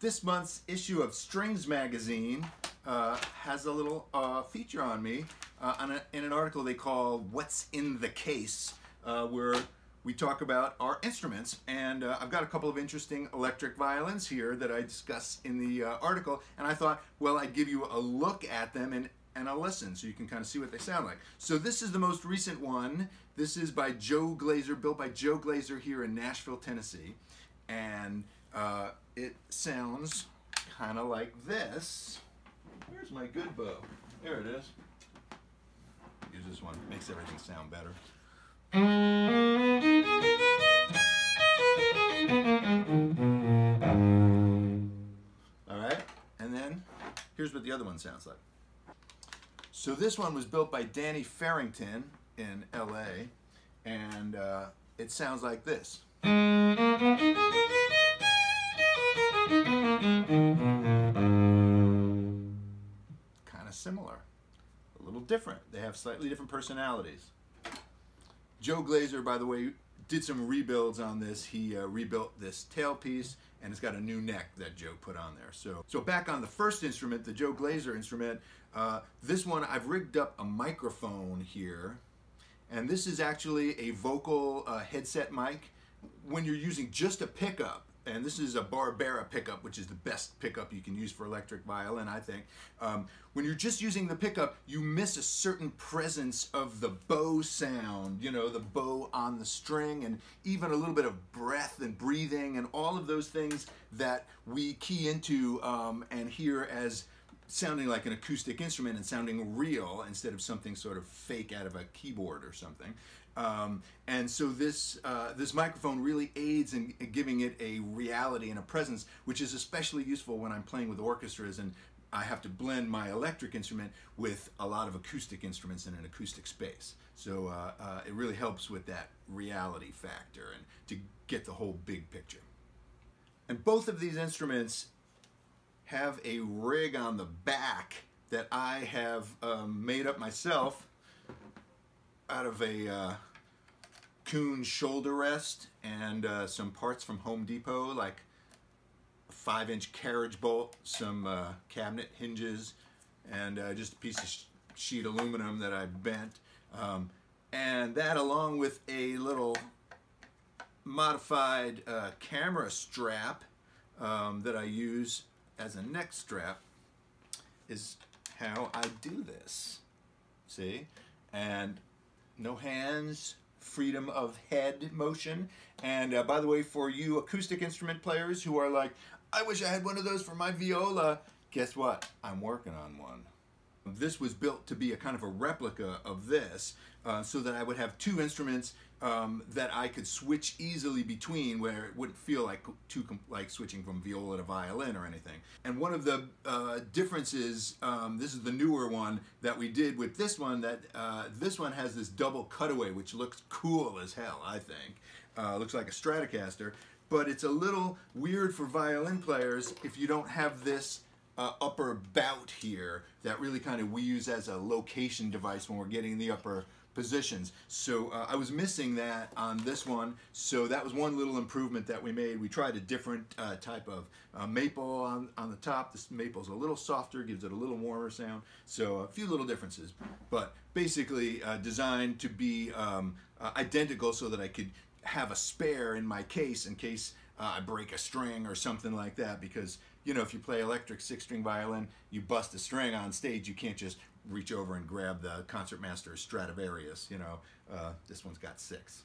This month's issue of Strings Magazine has a little feature on me in an article they call What's in the Case, where we talk about our instruments. And I've got a couple of interesting electric violins here that I discuss in the article, and I thought, well, I'd give you a look at them and a listen so you can kind of see what they sound like. So this is the most recent one. This is by Joe Glaser, built by Joe Glaser here in Nashville, Tennessee. And it sounds kind of like this. Where's my good bow? There it is. Use this one, makes everything sound better. All right, and then here's what the other one sounds like. So this one was built by Danny Farrington in LA, and it sounds like this. Kind of similar, a little different. They have slightly different personalities. Joe Glaser, by the way, did some rebuilds on this. He rebuilt this tailpiece, and it's got a new neck that Joe put on there. So back on the first instrument, the Joe Glaser instrument, this one I've rigged up a microphone here, and this is actually a vocal headset mic. When you're using just a pickup, and this is a Barbera pickup, which is the best pickup you can use for electric violin, I think. When you're just using the pickup, you miss a certain presence of the bow sound, you know, the bow on the string, and even a little bit of breath and breathing, and all of those things that we key into and hear as sounding like an acoustic instrument and sounding real instead of something sort of fake out of a keyboard or something. And so this this microphone really aids in giving it a reality and a presence, which is especially useful when I'm playing with orchestras and I have to blend my electric instrument with a lot of acoustic instruments in an acoustic space. So it really helps with that reality factor and to get the whole big picture. And both of these instruments have a rig on the back that I have made up myself out of a Kuhn shoulder rest and some parts from Home Depot, like a 5-inch carriage bolt, some cabinet hinges, and just a piece of sheet aluminum that I bent. And that, along with a little modified camera strap that I use as a neck strap, is how I do this. See? And no hands, freedom of head motion. And by the way, for you acoustic instrument players who are like, I wish I had one of those for my viola, guess what? I'm working on one. This was built to be a kind of a replica of this, so that I would have two instruments that I could switch easily between, where it wouldn't feel like switching from viola to violin or anything. And one of the differences, this is the newer one that we did with this one, that this one has this double cutaway, which looks cool as hell, I think. Looks like a Stratocaster, but it's a little weird for violin players if you don't have this upper bout here that really kind of we use as a location device when we're getting the upper positions. So I was missing that on this one, so that was one little improvement that we made. We tried a different type of maple on the top. This maple's a little softer, gives it a little warmer sound, so a few little differences, but basically designed to be identical so that I could have a spare in my case in case I break a string or something like that, because you know, if you play electric 6-string violin, you bust a string on stage, you can't just reach over and grab the concertmaster Stradivarius, you know. This one's got 6.